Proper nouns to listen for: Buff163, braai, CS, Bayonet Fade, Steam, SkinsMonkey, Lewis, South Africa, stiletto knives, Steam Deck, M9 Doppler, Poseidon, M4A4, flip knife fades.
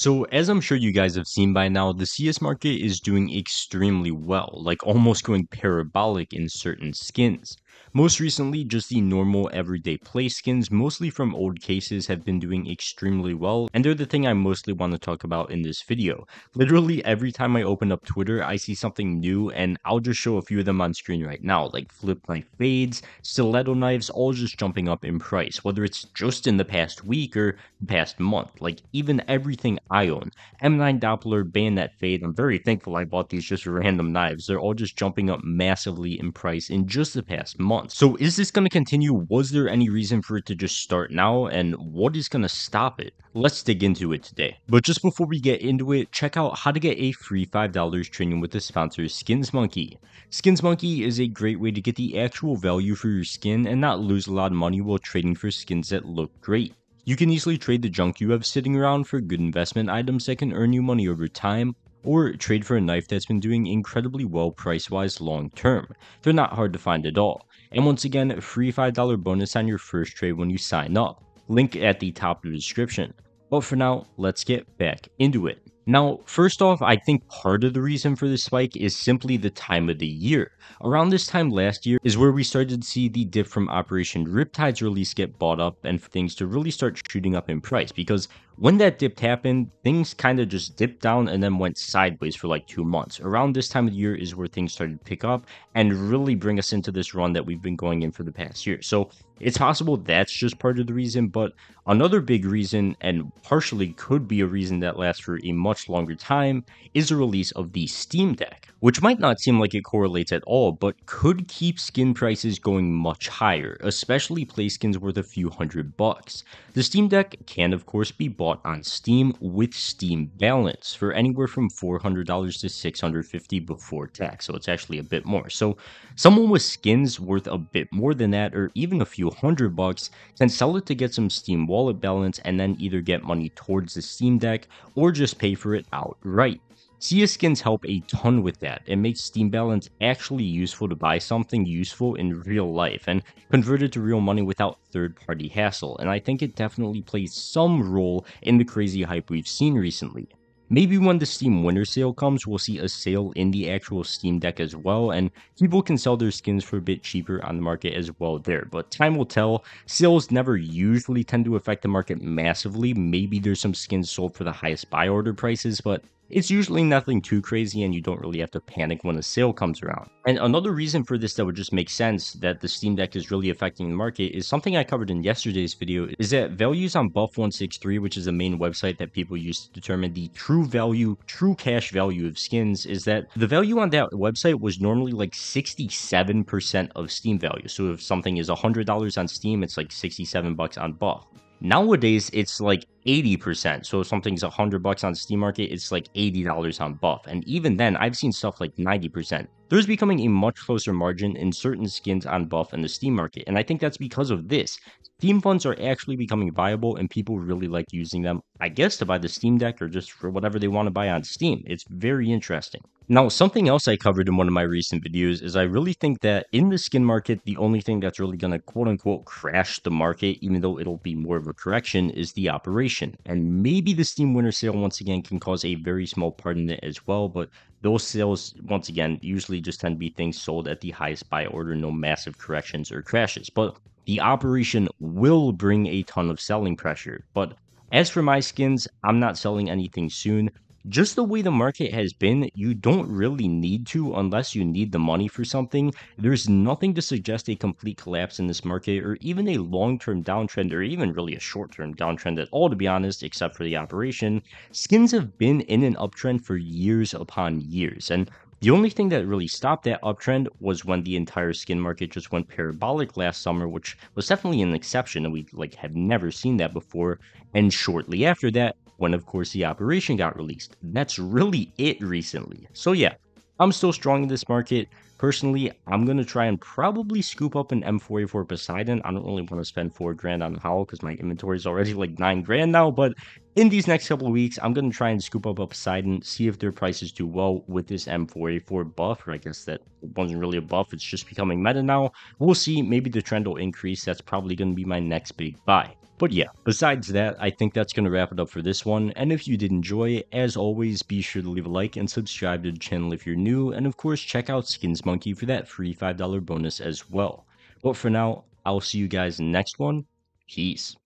So as I'm sure you guys have seen by now, the CS market is doing extremely well, like almost going parabolic in certain skins. Most recently, just the normal everyday play skins, mostly from old cases, have been doing extremely well, and they're the thing I mostly want to talk about in this video. Literally every time I open up Twitter, I see something new, and I'll just show a few of them on screen right now, like flip knife fades, stiletto knives, all just jumping up in price, whether it's just in the past week or the past month, like even everything I own. M9 Doppler, Bayonet Fade, I'm very thankful I bought these just random knives, they're all just jumping up massively in price in just the past month. So is this going to continue? Was there any reason for it to just start now? And what is going to stop it? Let's dig into it today. But just before we get into it, check out how to get a free $5 training with the sponsor SkinsMonkey. SkinsMonkey is a great way to get the actual value for your skin and not lose a lot of money while trading for skins that look great. You can easily trade the junk you have sitting around for good investment items that can earn you money over time, or trade for a knife that's been doing incredibly well price-wise long term. They're not hard to find at all. And once again, a free $5 bonus on your first trade when you sign up. Link at the top of the description. But for now, let's get back into it. Now, first off, I think part of the reason for this spike is simply the time of the year. Around this time last year is where we started to see the dip from Operation Riptide's release get bought up and for things to really start shooting up in price, because when that dip happened, things kind of just dipped down and then went sideways for like 2 months. Around this time of the year is where things started to pick up and really bring us into this run that we've been going in for the past year. So it's possible that's just part of the reason, but another big reason, and partially could be a reason that lasts for a much longer time, is the release of the Steam Deck, which might not seem like it correlates at all, but could keep skin prices going much higher, especially play skins worth a few $100s. The Steam Deck can, of course, be bought on Steam with Steam Balance for anywhere from $400 to $650 before tax, so it's actually a bit more. So someone with skins worth a bit more than that, or even a few $100, then sell it to get some Steam wallet balance and then either get money towards the Steam Deck or just pay for it outright. CS skins help a ton with that. It makes Steam Balance actually useful to buy something useful in real life and convert it to real money without third-party hassle, and I think it definitely plays some role in the crazy hype we've seen recently. Maybe when the Steam Winter Sale comes, we'll see a sale in the actual Steam Deck as well, and people can sell their skins for a bit cheaper on the market as well there, but time will tell. Sales never usually tend to affect the market massively. Maybe there's some skins sold for the highest buy order prices, but it's usually nothing too crazy and you don't really have to panic when a sale comes around. And another reason for this that would just make sense that the Steam Deck is really affecting the market is something I covered in yesterday's video, is that values on Buff163, which is the main website that people use to determine the true value, true cash value of skins, is that the value on that website was normally like 67% of Steam value. So if something is $100 on Steam, it's like $67 on Buff. Nowadays, it's like 80%. So if something's $100 on Steam market, it's like $80 on Buff. And even then, I've seen stuff like 90%. There's becoming a much closer margin in certain skins on Buff and the Steam market. And I think that's because of this. Steam funds are actually becoming viable and people really like using them, I guess, to buy the Steam Deck or just for whatever they want to buy on Steam. It's very interesting. Now, something else I covered in one of my recent videos is I really think that in the skin market, the only thing that's really going to quote-unquote crash the market, even though it'll be more of a correction, is the operation. And maybe the Steam Winter Sale, once again, can cause a very small part in it as well, but those sales, once again, usually just tend to be things sold at the highest buy order, no massive corrections or crashes. But the operation will bring a ton of selling pressure. But as for my skins, I'm not selling anything soon. Just the way the market has been, you don't really need to unless you need the money for something. There's nothing to suggest a complete collapse in this market or even a long-term downtrend or even really a short-term downtrend at all, to be honest, except for the operation. Skins have been in an uptrend for years upon years, and the only thing that really stopped that uptrend was when the entire skin market just went parabolic last summer, which was definitely an exception, and we have never seen that before. And shortly after that, when of course the operation got released. That's really it recently. So yeah, I'm still strong in this market. Personally, I'm going to try and probably scoop up an M4A4 Poseidon. I don't really want to spend $4 grand on Howl because my inventory is already like $9 grand now. But in these next couple of weeks, I'm going to try and scoop up a Poseidon, see if their prices do well with this M4A4 buff. Or I guess that wasn't really a buff. It's just becoming meta now. We'll see. Maybe the trend will increase. That's probably going to be my next big buy. But yeah, besides that, I think that's going to wrap it up for this one. And if you did enjoy, as always, be sure to leave a like and subscribe to the channel if you're new. And of course, check out SkinsMonkey for that free $5 bonus as well. But for now, I'll see you guys in the next one. Peace.